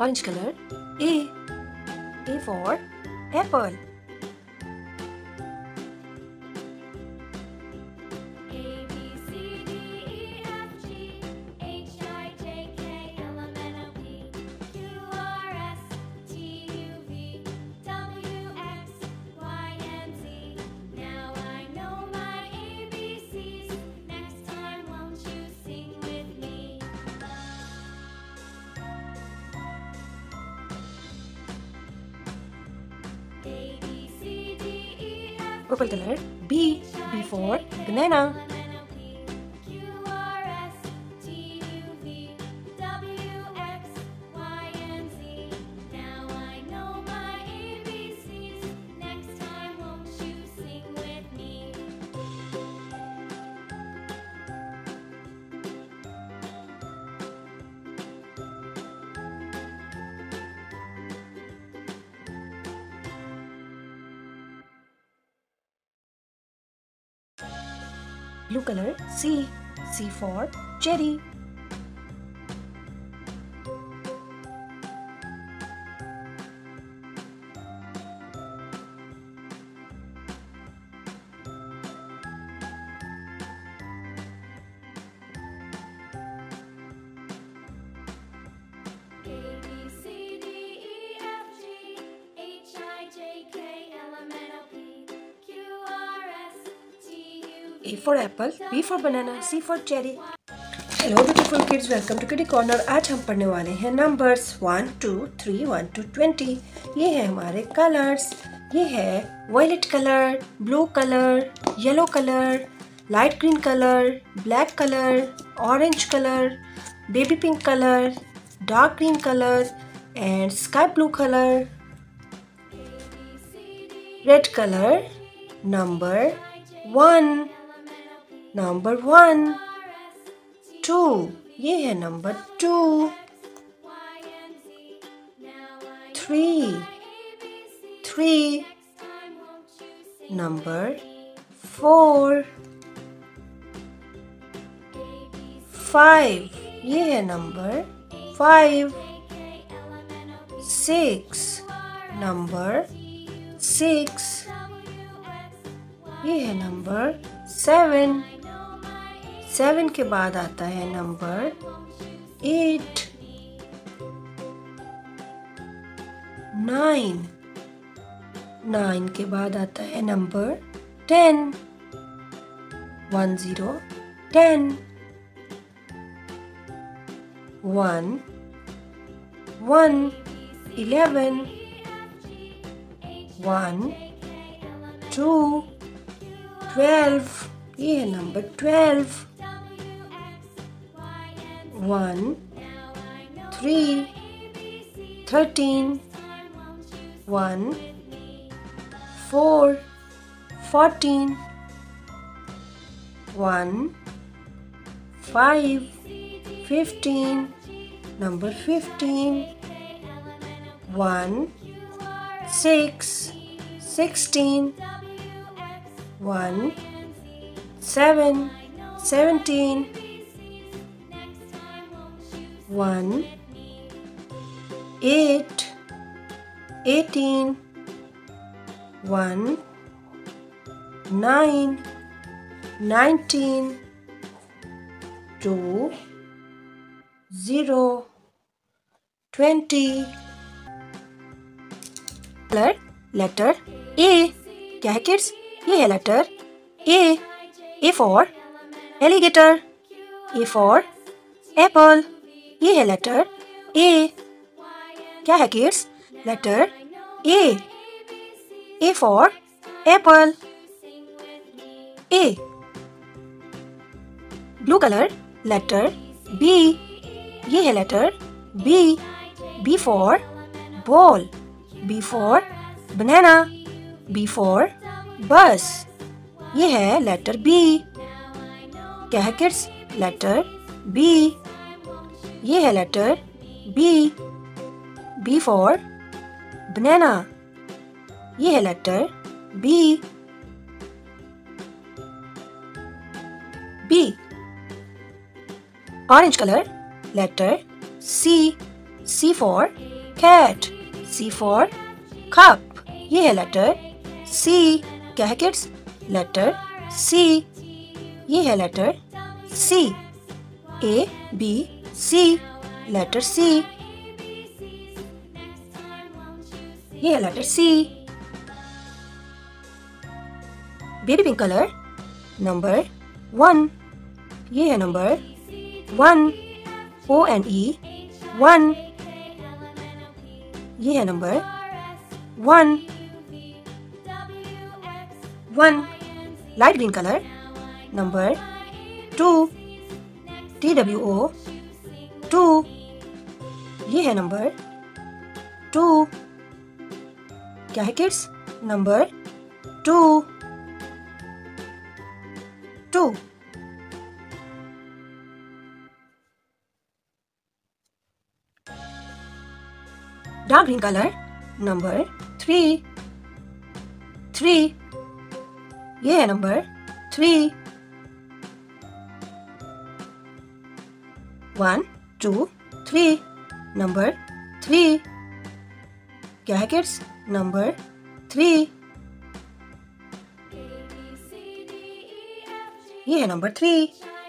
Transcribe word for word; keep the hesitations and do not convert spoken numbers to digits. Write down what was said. orange color. A. A for apple. Purple color. B. B for banana. Blue color. C. C for cherry. A for apple, B for banana, C for cherry. Hello beautiful kids, welcome to Kiddy Corner. आज हम पढ़ने वाले हैं numbers one, two, three, one to twenty. ये है हमारे colors. ये है violet color, blue color, yellow color, light green color, black color, orange color, baby pink color, dark green color and sky blue color. Red color, number one. Number one, two, ये है number two, three, three, number four, five, ये है number five, six, number six, ये है number seven. Seven के बाद आता है नंबर एट, नाइन, नाइन के बाद आता है number ten, one zero, ten, one, one, eleven, one, two, twelve, ये है number twelve, one, three, thirteen, one, four, fourteen, one, five, fifteen, number fifteen, one, six, sixteen, one, seven, seventeen, one, eight, eighteen, one, nine, nineteen, two, zero, twenty. Letter, letter A. क्या है kids? ये है letter A. A for alligator. A for apple. ये है letter A. क्या है kids? Letter A. A for apple. A. Blue colour. Letter B. ये है letter B. B for ball. B for banana. B for bus. ये है letter B. क्या है किड्स? Letter B. ये है letter B. B for banana. ये है letter B. B. Orange colour. Letter C. C for cat, C for cup, ये है लेटर C, क्या है किड्स? लेटर C, ये है letter C, A, B, C, letter C, ये है letter C, baby pink colour, number one, ये है number one, O and E, one, ये है number one, one, light green color, number two, T W O, two, ये है number two, क्या है kids? Number two, two. Dark green color, number three, three. ये है number three, one, two, three, number three, क्या है kids? Number three, ये है नंबर three.